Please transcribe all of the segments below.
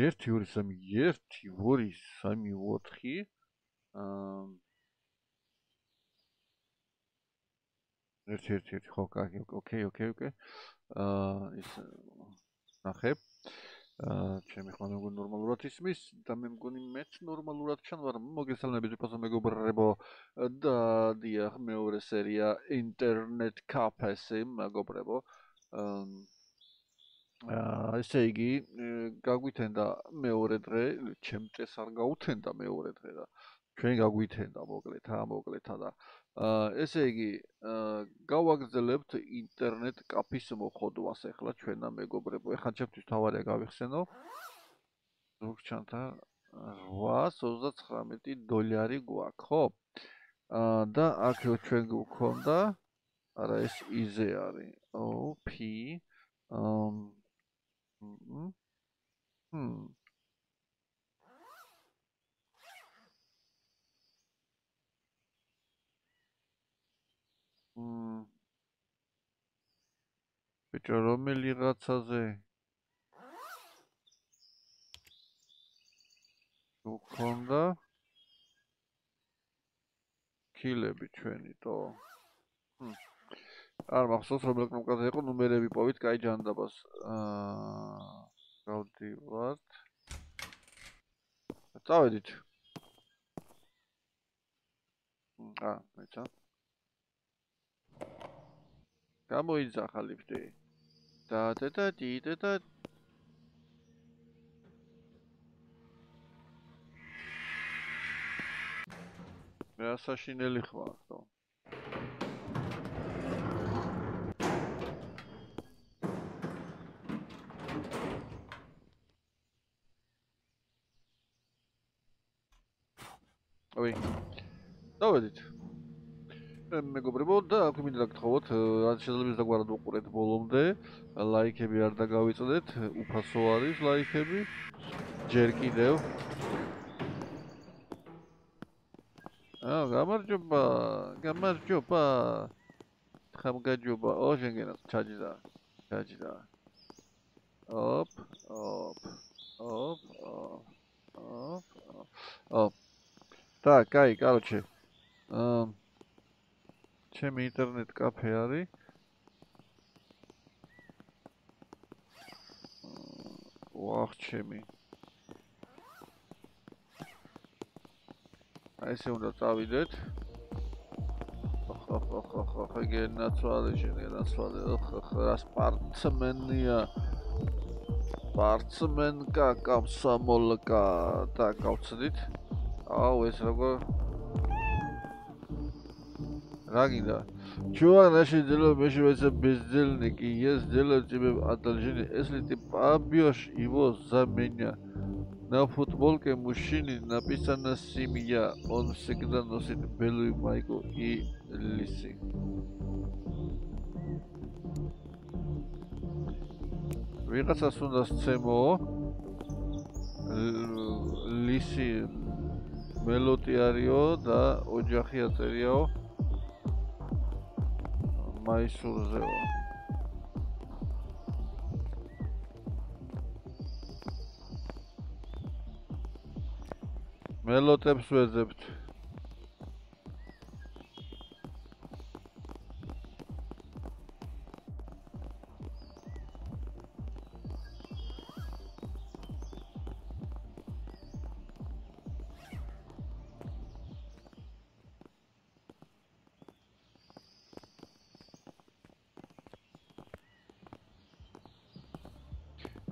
երթ յուրիսամի 4-ի երթ հոկակի օքեյ իս նախեփ չեմ իխանում գոն նորմալურად իսմիս դա մեմ գոնի մեծ նորմալურად չան վարմ մոգեսալնը բիզպասում եգո բրրեբո դա դիախ մեորը սերիա Internet Cafe Simulator 2 Այս էգի գագույթ են դա մեորետ է, չեմ տեսար գաղութ են դա մեորետ է դա, չեն գագույթ են դա մոգլետ հա դա Այս էգի գավագզել էպտ ինտերնետ կապիսը մոխոդու աս էխլա չեն դա մեգոբրեպ, էխան չեպ տույս թավարյա գավիխսենո Նուք չանտա ռված 39 դոլյարի գուակ, հո դա ակյո չեն գուքոն դա, արա այս իզե արի, պի Պիչարոմ է լիղացած է Սուխոնդա Քիլ է բիչվենի տո Արմախսոս ռոմլոք նոմկած էխոն ու մեր է բիպավիտ կայի ճանդաբաս Կավդիվատ Հծավետիչ Հա, մեծա Կամոյի ձախալիպտե Դատետատիտետատ Մերասաշին էլի խվաղտո Ой, давайте Մեգո բրեբոտ դա ակում ինդրակ տխավոտ Հատշեզլմիս դա գվարադու կուրետ բոլոմդ է լայք էմի արդագավիցն էտ ուպասով արիս լայք էմի ջերքի դեվ Գամար ճոպա Համգա ճոպա Օ շենգենած չաջիզա Օպ Так, кай, короче Չեմ ինտերնետ կապ է արի Ուաղ չեմի Այս է ունդա ծավիտ էտ Հախ, գերնացված է, հաս պարցմեննիա պարցմեն կա, կամսամոլը կա, տա կավցնիտ Ау, ես ռագո Рагида. Чувак, наше дело вмешивается в бездельник, и я сделаю тебе одолжение, если ты побьешь его за меня. На футболке мужчины написано «Семья». Он всегда носит белую майку и лисы. Вигаса сунда сцемо. Лисы. Мелотиарио, да, оджахиатерио. Майсур Зео. Мелотепс везепт.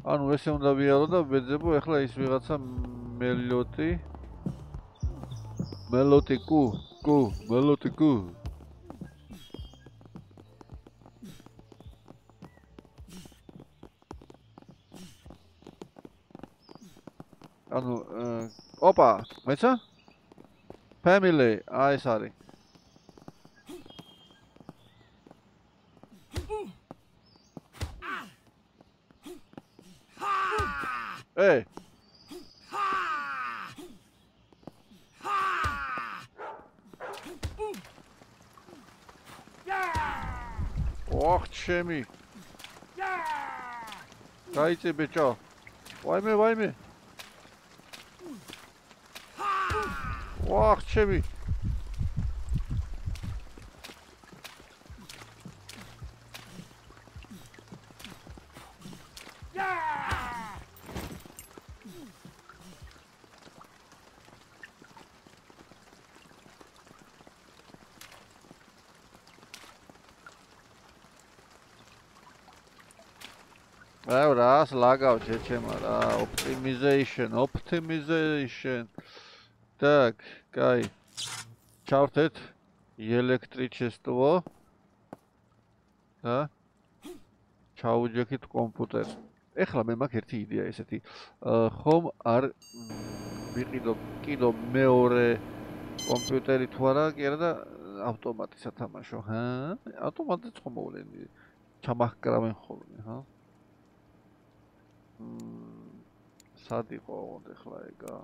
Ану, если он добьял, да, бедзебу, эхла, и свигаться мелоти. Мелотику. Ану, опа, меца? Family, ай, сари. Эй! Ох, чеми! Дайте, бичо! Вайме! Ох, чеби. Evo da, slagao ćemo, da, optimization. Так, кай, чартет, электричество, да, чауджекит компьютер. Эхла мы макерти идея из этой. Хом ар, кидо меоре компьютери твора, керда автоматизация тамашо, ха, автоматизация хомолени, чамахкарамен холни, ха. Садико он эхла эга.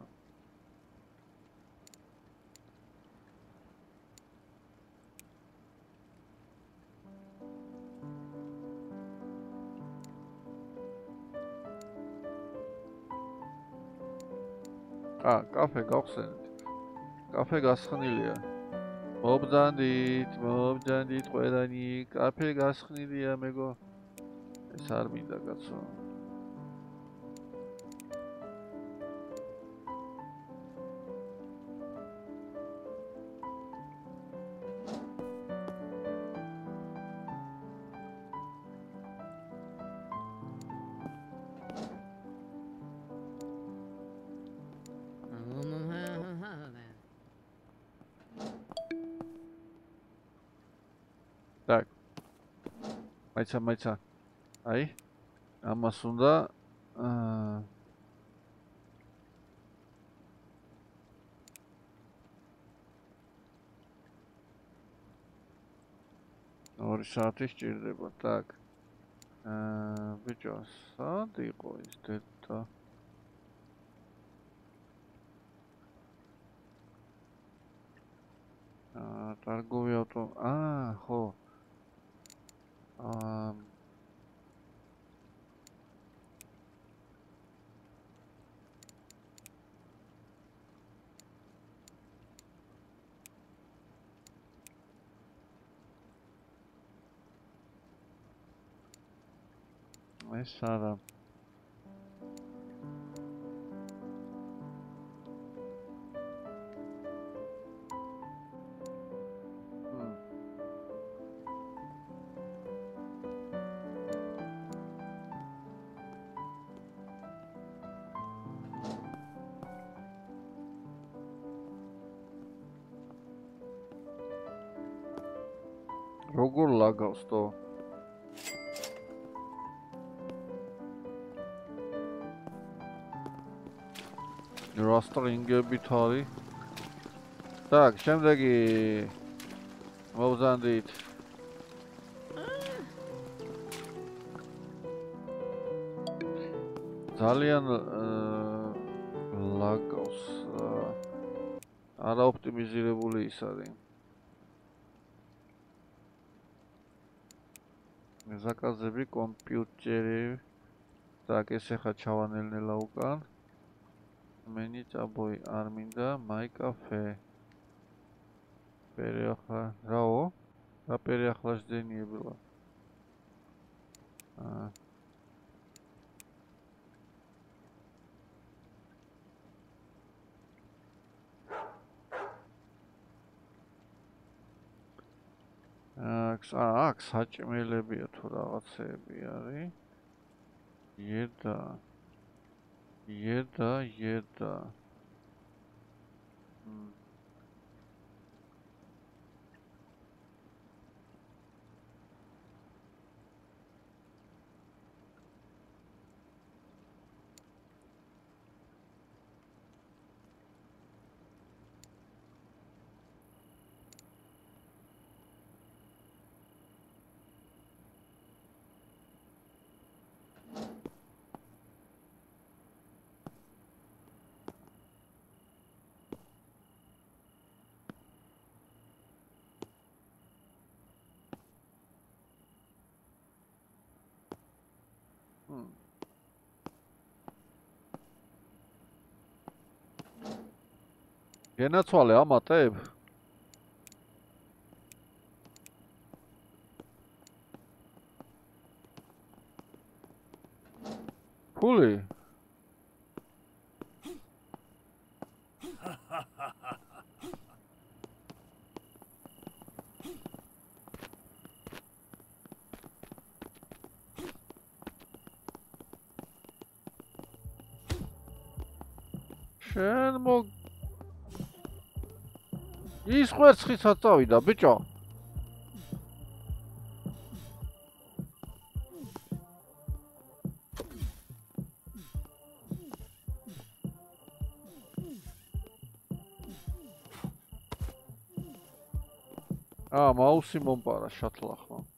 А, кафе гасхнили. Кафе гасхнили. Мобдандит, кведани, кафе гасхнили, амего. Сарминда гацо. Майца. Ай. Ама сунда. Орисатиш чирдеба. Так. Бичо садико истета. Торговый автомобиль. А, хо. Сара. Рогор лагал сто. Растаринге битали. Так, чем таки? Мобзандит. Талиан лагаус. Ара оптимизировали исади. Заказывай компьютеры. Так, если хочу ванильный лаукан. Менить обои арминда, май кафе. Рао. А переохлаждение было. Кстати, мы любим турацебиари. Еда. Գենացալ է, հա մատեև։ Քուլի։ Չեն մոք։ Իս խոյց խիցացավ իդա, բիճա։ Ա, մաուսի մոն պարա, շատ լախվան։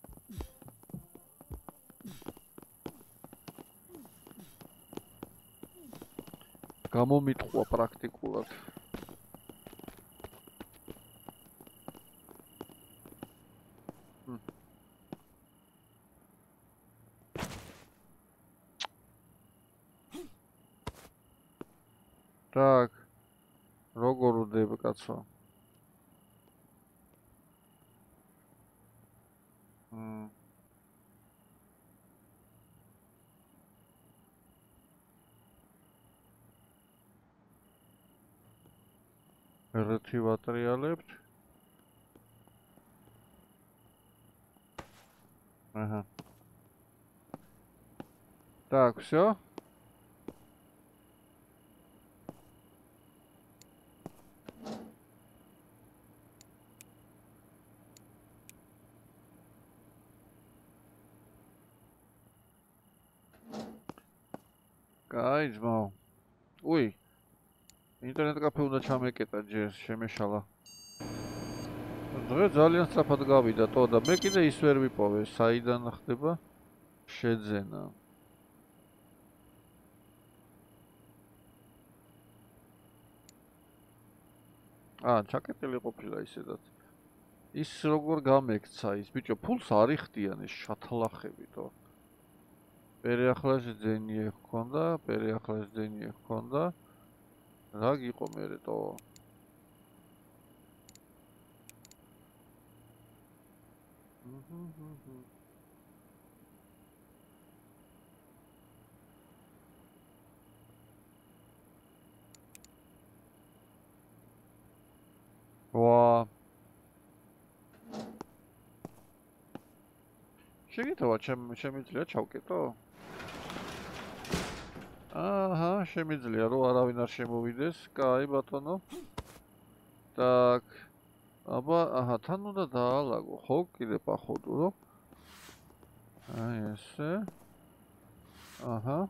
Կամոմիտխուա պրակտիկուլատ։ Так, Рогору Дэйбэкацо. Ռթիվատրի ալեպտ Ага Так, все Кайдж мау Ой Интернет кафе удача мекет, аджес, шемешала. Дрэд залианца подгавида, тода мекида и сверви пове, сайда нахтеба, шедзена. А, чакете ли копила и седат. Ис рогор гамект сайз, бичо, пулс арихтияне, шатлахеви то. Переохлаждение конда, переохлаждение конда. Раги комери то. Ва. Шегитова, чем идти лечалки то. Ага, შემიძლია რომ არავინ არ შემოვიდეს. Კაი ბატონო. Так. Აბა, აჰა, თან უნდა დაალაგო, ხო? Კიდე паходу. აი ესე. აჰა.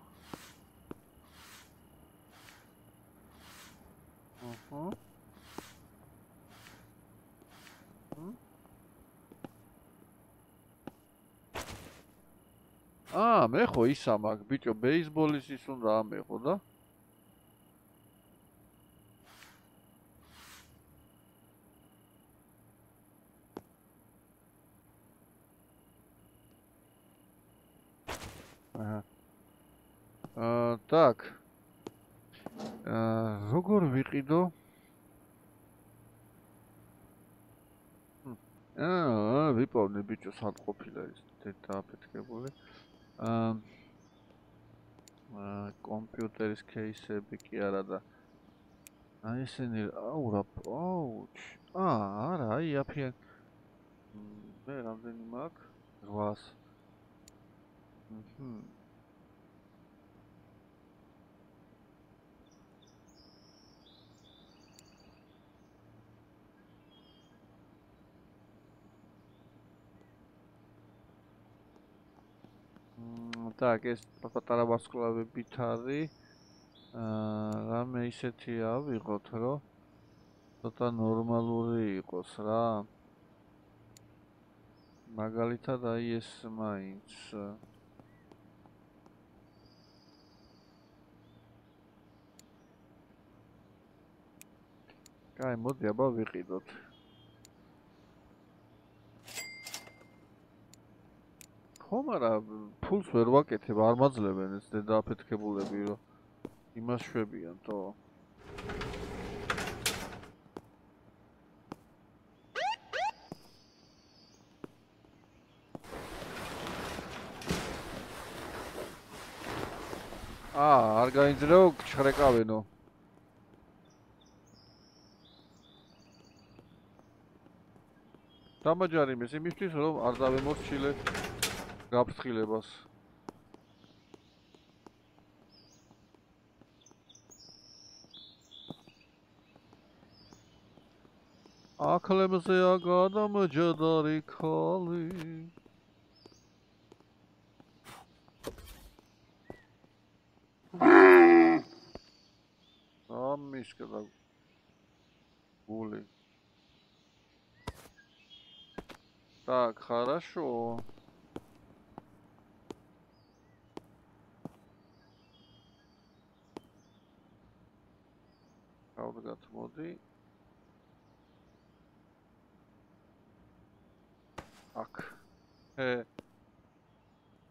აჰა. А, мехо и самак, бичо, бейсбол и сисунда, мехо, да? Ага. Так. Зогор викидо. Випавне, бичо, сад копила из тетапетки боли. Компьютерис кейсები კი არა და აი ესენი აურა აუჩ არა აი აფია მე რამდენი მაქვს 8 Так, есть патара баскулави битари. Раме исети авигот, ро. Тота нормалури икос, ра. Магалита да ес майнц. Кай, моди аба викидот. Хомара, пульс вервак эти бармазлебенец, да петке буле биро. Имаш швебиан то. არ გაიძრო ჩხრეკავენო. Დამაჯარი მის იმისთვის რომ არ დავემორჩილე გაფრთხილებას. აკლემზე გადამჯდარი ხალი. Мишка так гули. Так, хорошо. А вот этот воды. Так.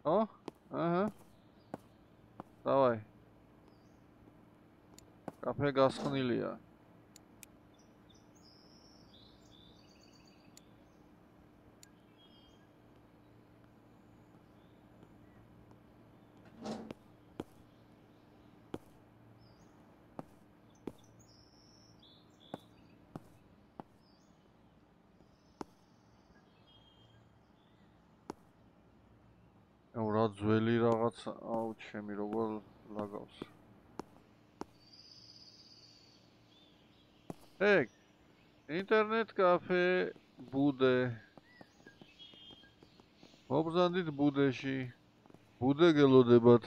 О, ага. Давай. Кафе гасхнилия. Урад звели рагаца, ау, чеми рогол лагался. Так, интернет-кафе будет. Обзадит будущий. Будет гелодебат.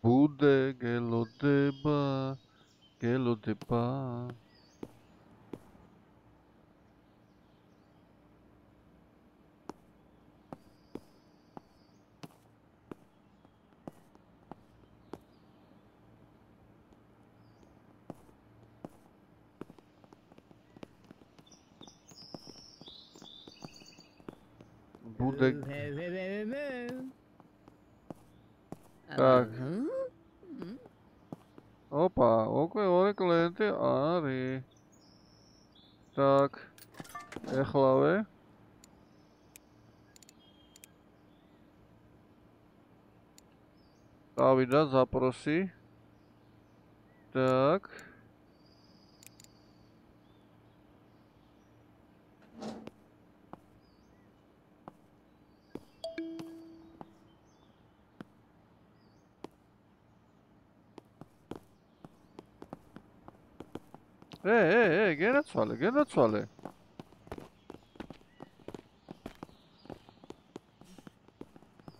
Будет гелодеба. Гелодеба. Так. Опа, окей, оре клиенты, ари. Так, эхлаве. Давида, запроси. Так. Генацвали.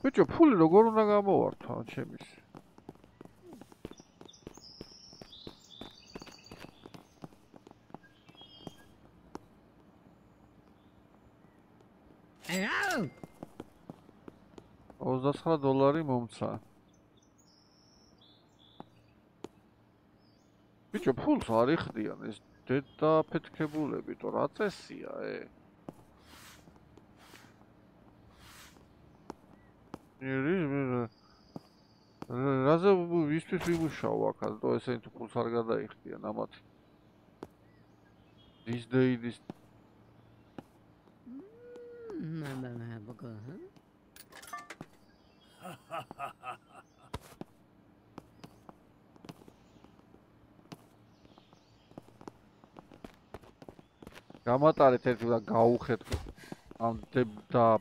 Пичо, пули до гору на гамовар, там чемис. $25 მომცა. Пичо, пулс არ იხდიან ეს. Дета петкебулеби, то рацессия, Разве вы истишь мушавак, а то есть они тут кусаргада их те намат. Здесь да и здесь. Гаматари тетила гаухет антебда.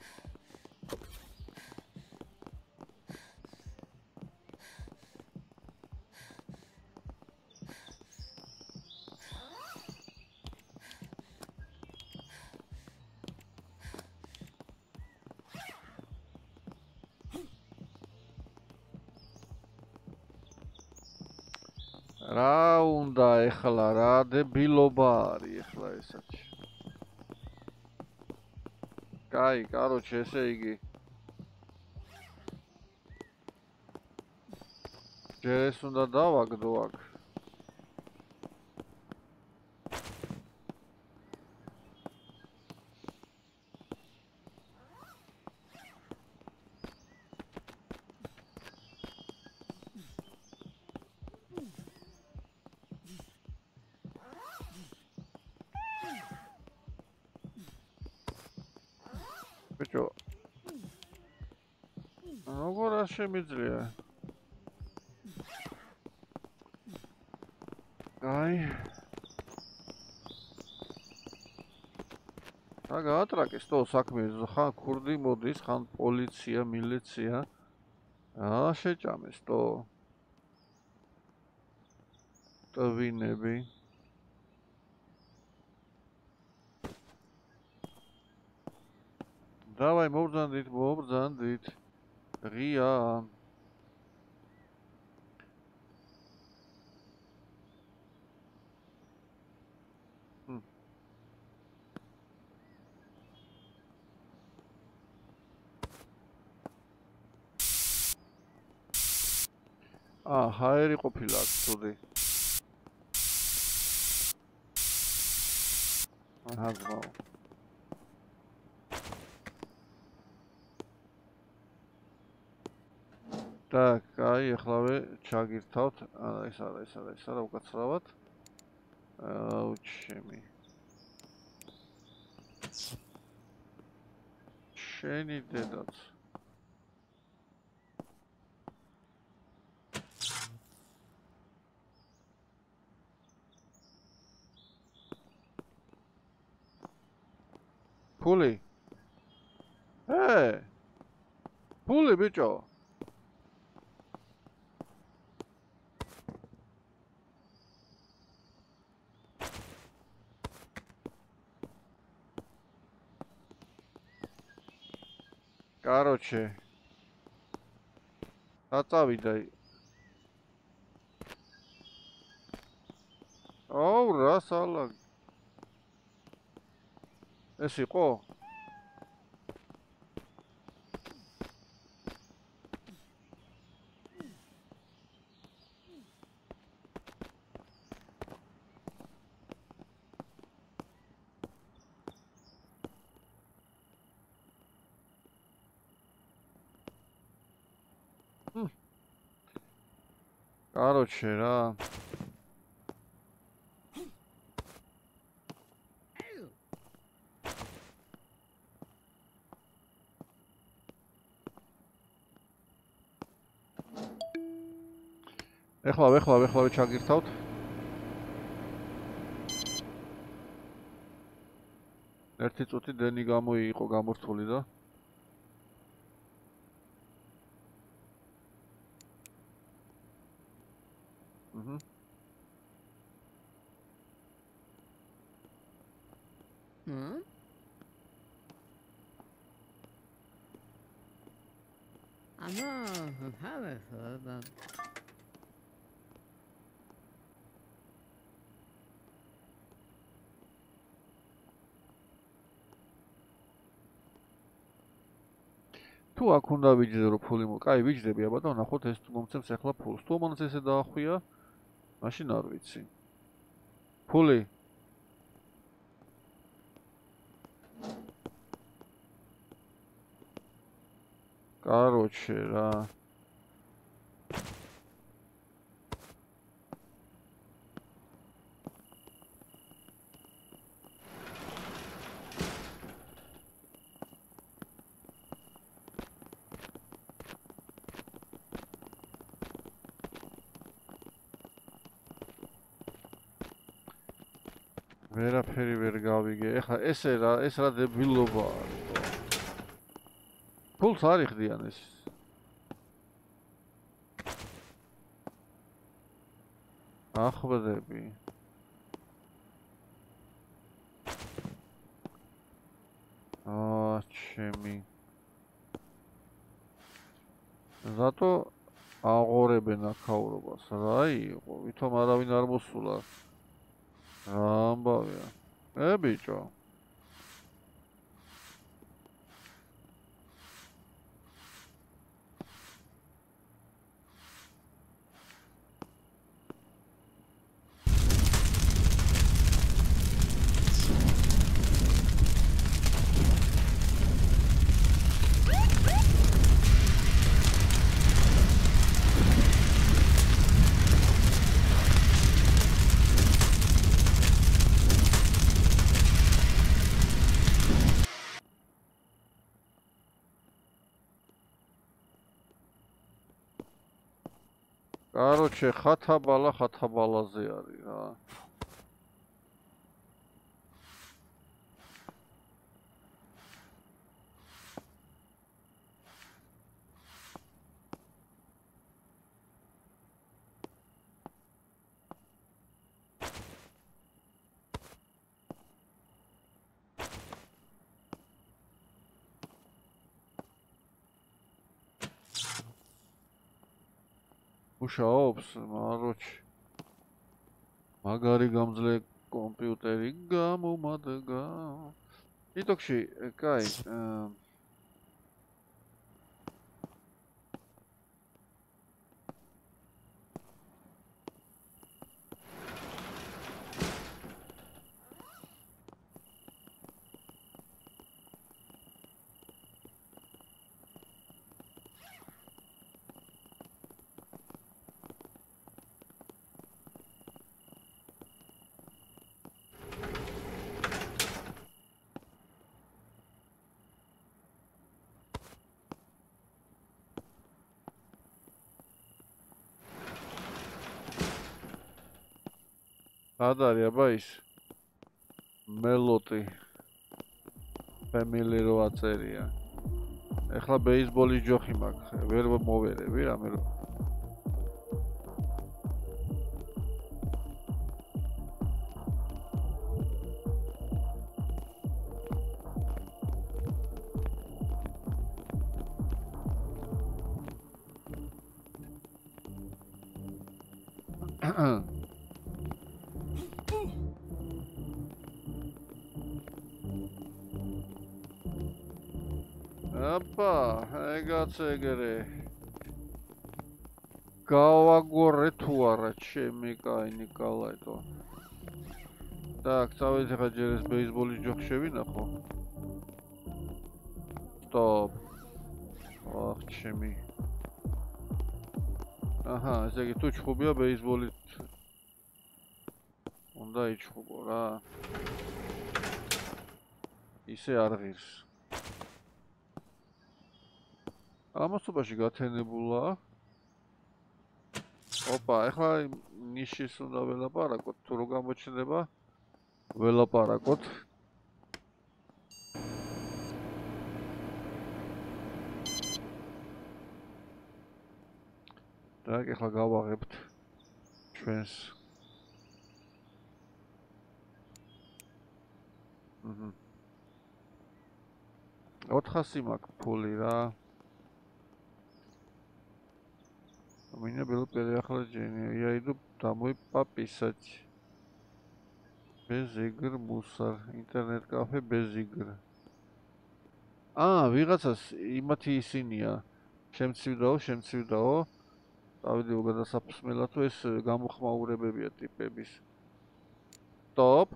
Раунда ехала, раде билобари ехала исач. Кай, короче, сейги. Через сюда давак-дуак. Ну, гораши медле. რა გაატრაკეს თო საქმე ხან ქურდი მოდის ხან პოლიცია მილიცია აა შეჭამეს თო ტვინები Давай, мобзандит. Риа. А, хайри копилак туди. Ага, знал. Так, ай, ехлаве, чагир таут, айсара, укацрават, учеми. Чени дедат. Пули. Пули, бичо. Короче, отавидай. Оу, расалак. Эсико. Короче, да. Эхлаве, чагиртаут. Эрти цути дени гамой ико гамортули, да? Ту акунда видит рупулиму, кай видит я бадан, а хоть есть момцем всех лапул. Сто момцем се да хуя, машина рвется. Пули. Короче, да. Верафери вергавиге. Эха, эсера дебилоба. Пул тарих дианес. Ах, бедеби. А, чеми. Зато агоребена каурубас. Рай, витом аравин армусула. Амбавия. Бичо. Короче, хата бала зиари, да. მუშაობს, მაროჩ. მაგარი გამძლე კომპიუტერი გამომადგა. იტოქში, კაი. Адария, байс. Мелоты. Фамилирова церия. Эхла бейсболи джохимак. Верба мовере. Вера мело. Цегере. Кавагоры туара, чемика и Николай то. Так, давайте хотели с бейсболи джокшевина хо. Стоп. Ах, чеми. Ага, здесь тучку бья бейсболит. Он да и чугу, да. И се аргирс. Амасубаши гатенебула. Опа, эхла нишис унда велопаракот. Туру гамочнеба велопаракот. Так, эхла гавагебт. Чвенс. Отхасимак пулира. У меня было переохлаждение. Я иду домой пописать. Без игр, мусор. Интернет-кафе без игр. А, вигацас, имати и синия. Чем цвидо, чем цвидо. А видео, когда сапсмела, то есть гамухмауре бебет и пебис. Топ.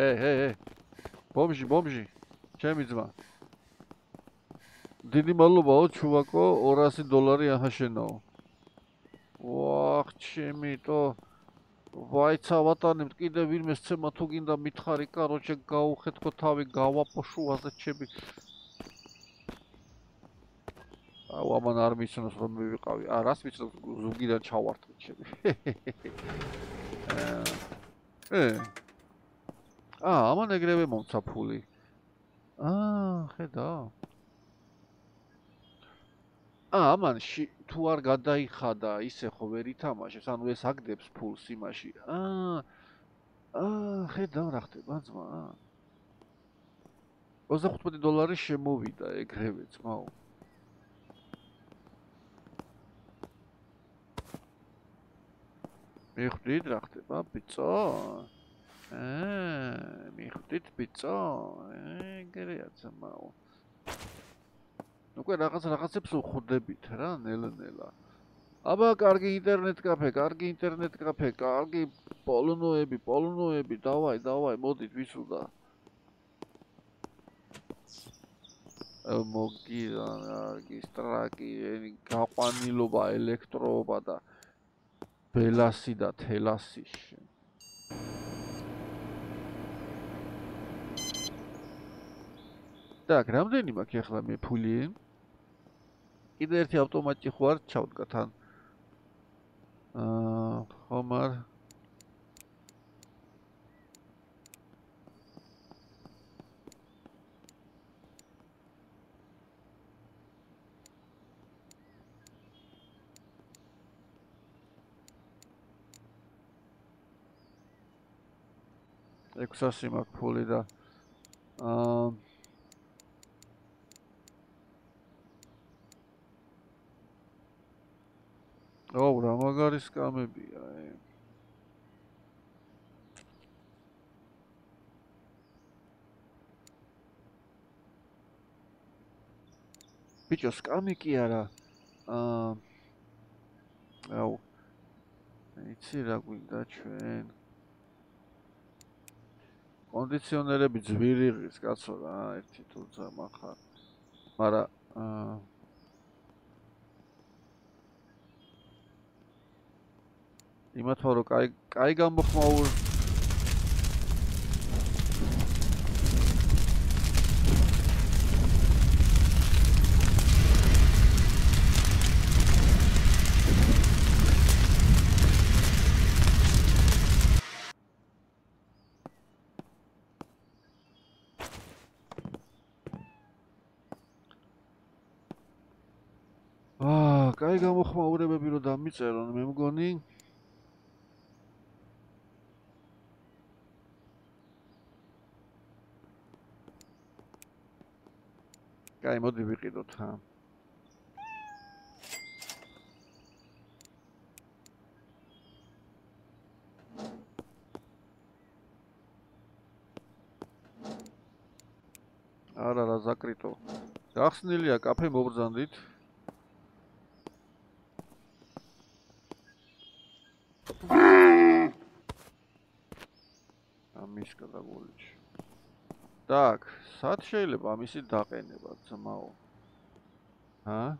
Эй, бомжи, бомжи, чем идва? Дини малубао, чувако, $200 ахашено. Вах, чем это? Вайца ватанем, кида вирмесце матугинда митхари, короче, гаухетко тави, гава пошу, а зачем? А у аман армица нас ромбивикави, а раз вица зугида чаварт, чем? А, ама не гребе момца пули. А, хеда. А, аман ши туар гадай хада, исе ховери тамаше, сану эс агдебс пулс имаши. А, хеда рахте, банзма. Оза $15 შემოვიდა, ეგრევე ძმაო. მიხვდით რა ხდება, ბიჭო? მიხვდით ბიჭო? ეგრეა მაო. უკვე რაღაცებს უხვდებით რა, ნელ-ნელა. აბა კარგი ინტერნეტ-კაფე, კარგი ინტერნეტ-კაფე, კარგი პოლონოები, პოლონოები, დავაი, დავაი, მოდით ვისულა. მოგიდა კარგი სტრაკი, გაყვანილობა, ელექტროობა და ბელასი და თელასი. Так, რამდენი მაქვს ახლა მე ფული? კიდე ერთი ავტომატი ხوار ჩავდგათ ან ხომარ 600 makk pulli da. Ау, რა მაგარი სკამებია, ე. Ბიჭო, სკამი კი არა. Ау. იცი რა გვინდა ჩვენ. კონდიციონერები ძვირი ღირს, კაცო რა, ერთი თუ ძამა ხარ. Მარა იმათ ვარო, კაი გამოხმაურ. კაი გამოხმაურებები რო დამიწერონ, მე მგონი кай, моди выкидут, а. Ара-ра, закрыто. Гахснили, а кафе мог зандить. А мишка доволич. Так, сад შეიძლება მისი დაყენება, ძმაო. ჰა?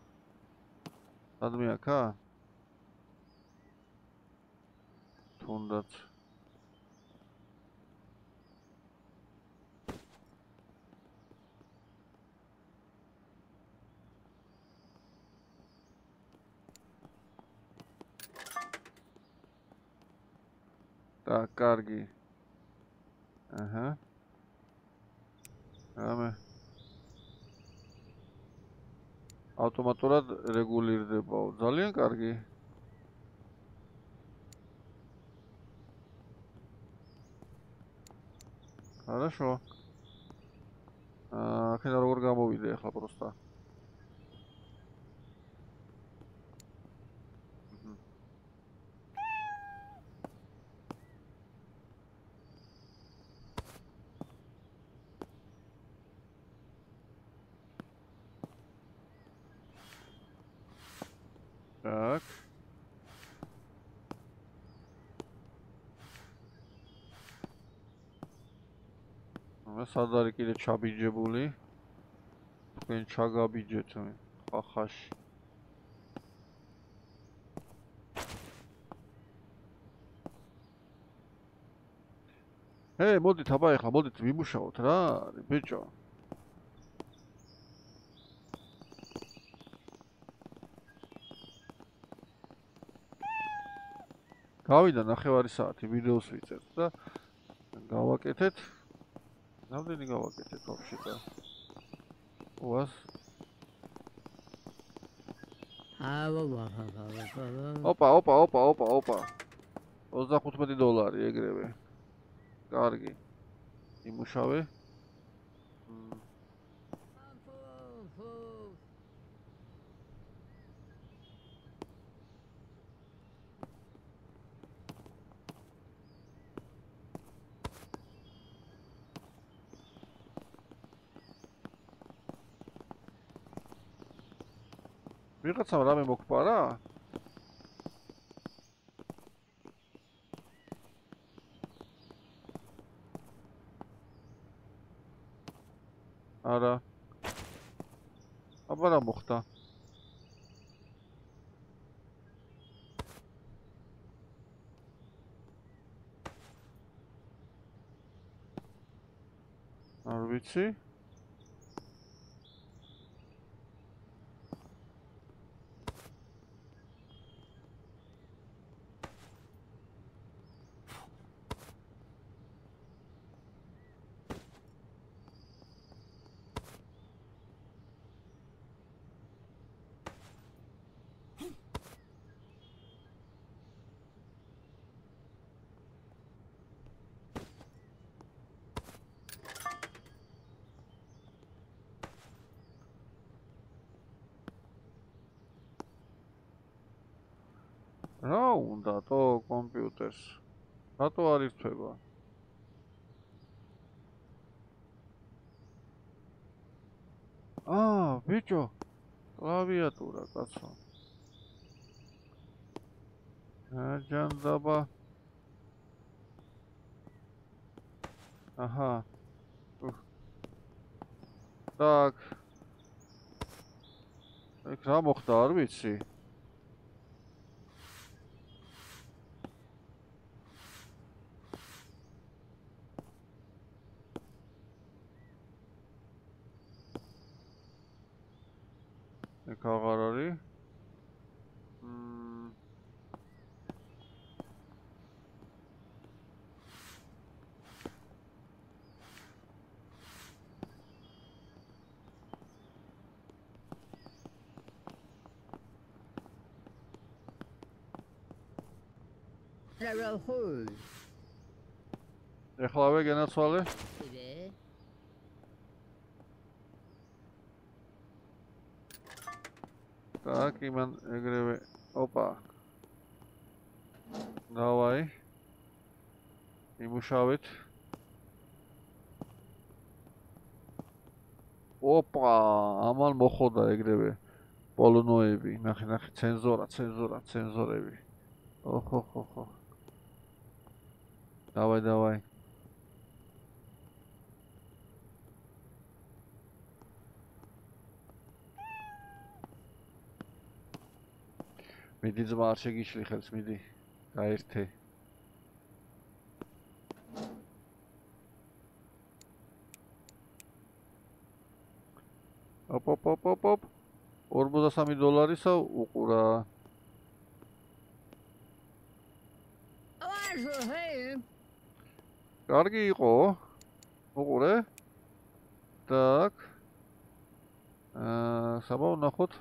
სადმე აქა? თუნდაც. Так, კარგი. აჰა. Аме. Автоматურად регулирდებაო. Ძალიან კარგი. Хорошо. Აქედან როგორ გამოვიდე ახლა просто. Так. Ну, садари кире чабиджебули. Ткен чагабиджет ми. Ахаш. Эй, модит абай ახლა, მოდით ვიმუშაოთ რა, ბიჭო. Кавида нахевари саати видео свитер, да? Гавакетет. Надо ли гавакетет вообще-то? У вас? Опа, опа, опа, опа, опа. Вот за $15 я гребе. Карги. И мушавы. Вигацам раме мокпара. Ара. Абара мохта. Арвици. რა უნდა თო კომპიუტერს? რატო არ ირთვება? ბიჭო, კლავიატურა კაცო. აჯანდაბა. Ага. Так. Экран мохтар, витси. Экагарари. Эхлаве генацвали. Так, именно игры. Опа. Давай. Ему шавит. Опа. Амал мохода игры. Полуноеби. Нахи цензора. Охо. Давай. Меди змарше гишлихებს, меди. Გაერთე. Оп. $43 უყურა. Კარგი იყო. უყურე. Так. Сама ვნახოთ.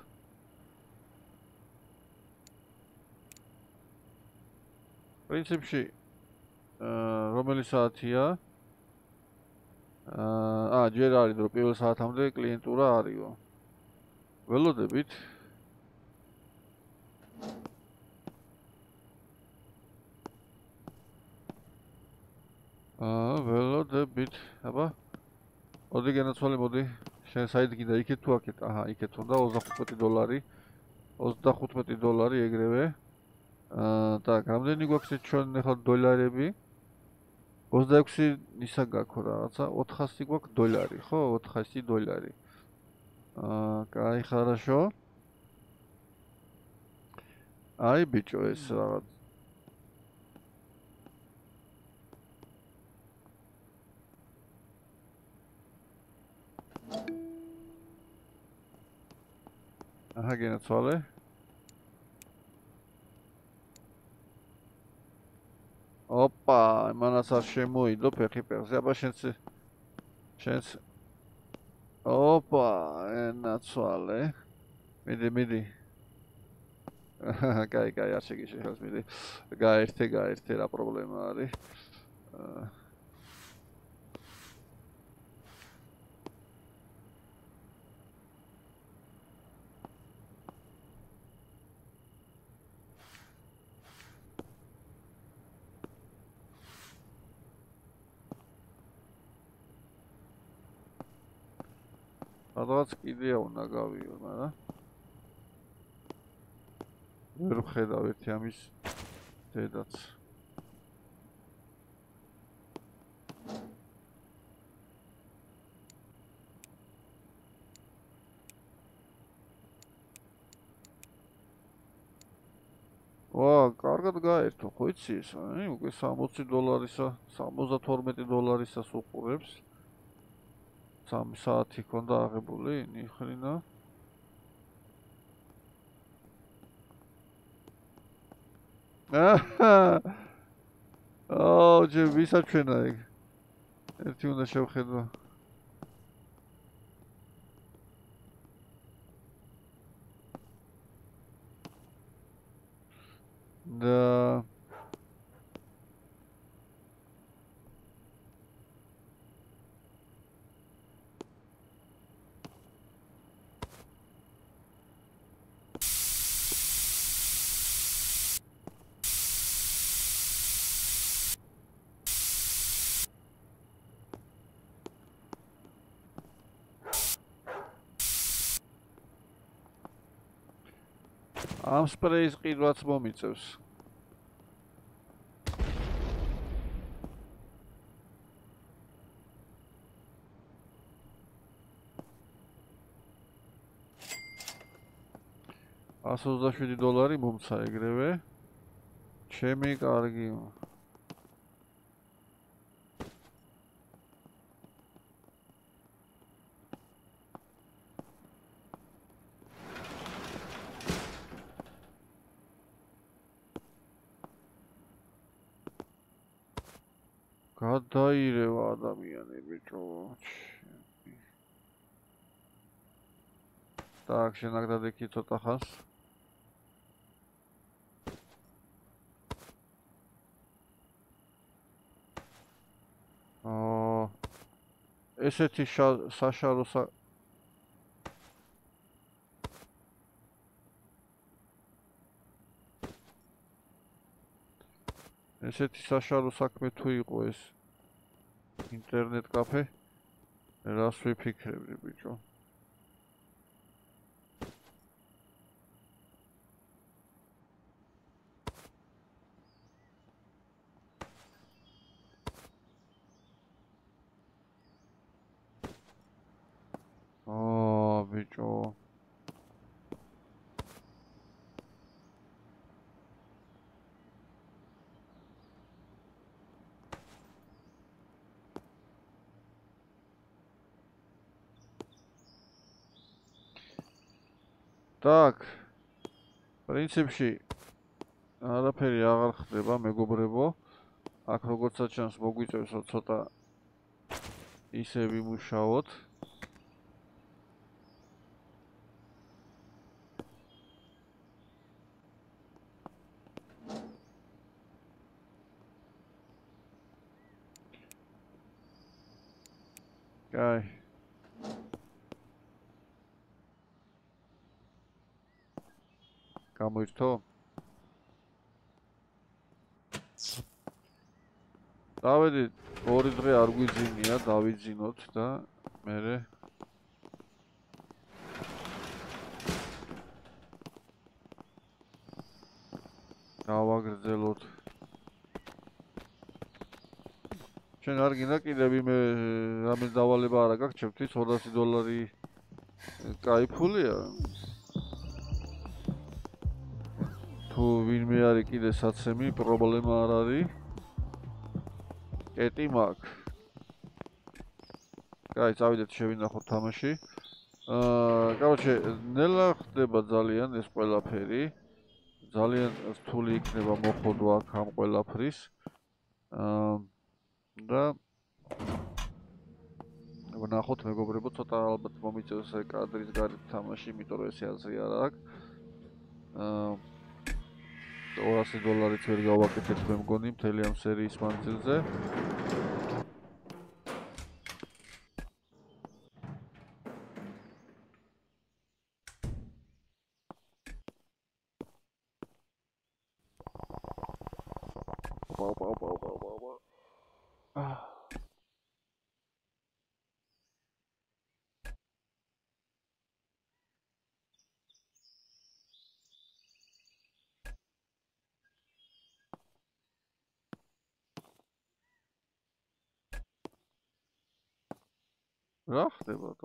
პრინციპში რომელი საათია? ჯერ არის დრო პირველ საათამდე კლიენტურა არისო. ველოდებით. Ველოდებით, აბა. Მოდი განაცვალე, მოდი. შენ საიდგიდა იქეთ თუ აქეთ? აჰა, იქეთ უნდა $25. $35 ეგრევე. Так, რამდენი გვაქვს ჩვენ ახლა დოლარები? 26 ისა გაქო რაღაცა, 400 გვაქვს დოლარი, ხო? $400. Кай, хорошо. Ай, ბიჭო, ეს რაღაც Ага, генацвале. Опа, манасар შემოიდო ფეხი-ფეხზე. Აბა შენც. Опа, ენაცვალე. მიდი. Кай, არ შეგიშლებს, მიდი. გაერთე, რა პრობლემა არის? Адвац идея у нагавил, да? Верхе давит ямис, тедац. О, каргат гайр, то хоть сис, они у кого $60, $72 сукурепс. Сам саати конда агебули, нихрена. Оу, ვისაჩვენა ეგ. ერთი უნდა შევხედო. და Am sprays qidvats momitsevs. $127 მომცა ეგრევე. Ჩემი კარგი. გადაირევა ადამიანები ჩოჩი. Так, сейчас иногда декит что-то хас. Эти Саша Руса. Эти Саша Русак метуиго из интернет кафе. Раз выпикребли бичо. Бичо. Так. Принципши. Არაფერი აღარ ხდება, მეგობრებო. Აქ როგორც ჩანს მოგვიწევს ცოტა ისე ვიმუშაოთ. Guy. Кому что? Давид, оридре аргуизиния, Давид зинот, да, мере. Давагрзелот. Ченаргина кидеби ме рамис დავალება არა გაქვს ჩემთვის $200 კაი ფულია თუ ვინმე არის კიდე საცემი პრობლემა არ არის კეტი მაქვს კაი წავიდეთ შევინახოთ თამაში короче ნელა ხდება ძალიან ეს ყველაფერი ძალიან რთული იქნება მოხდვა ამ ყველაფრის Да. Ვნახოთ მეგობრებო, ცოტა ალბათ მომიწევს კადრის გარეთ თამაში, იმიტომ რომ ეს აზრი არ აქვს. $200-ით ვერ გავაკეთებ, მე მგონი, მთელი ამ სერიის მანძილზე. Ах ты вот.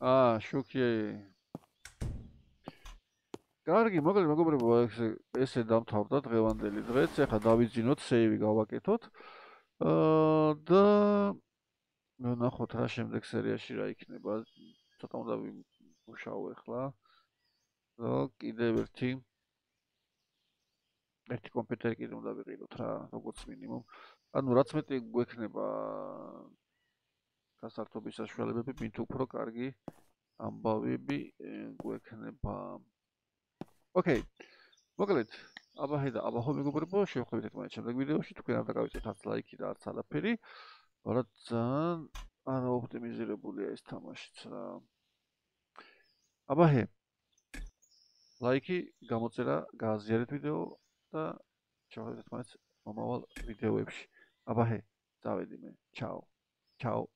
А, шукей. Კარგი, მოკლედ მეგობრებო, ესე დამთავრდა დღევანდელი დღეც. ახლა დავიძინოთ სეივი გავაკეთოთ. და ნახოთ რა შემდეგ სერიაში რა იქნება. Ცოტა უნდა ვიმუშაო ახლა. და კიდევ ერთი კომპიუტერი კიდევ უნდა ვიყიდოთ რა, როგორც მინიმუმ. ანუ რაც მეტი გვექნება გასართობის საშუალებები, მით უფრო კარგი ამბავები გვექნება. Окей. მოკლედ, აბა ჰედა, აბა ხო მეგობრებო, შევხვდებით ერთმანეთს შემდეგ ვიდეოში. თქვენ არ დაგავიწყეთ არც ლაიკი და არც არაფერი. Რადგან არა ოპტიმიზირებულია ეს თამაშიც რა. აბა ჰე. ლაიკი გამოცერა გააზიარეთ ვიდეო და შევხვდებით მომავალ ვიდეოებში. აბა ჰე, დავედი მე. ჩაო. ჩაო.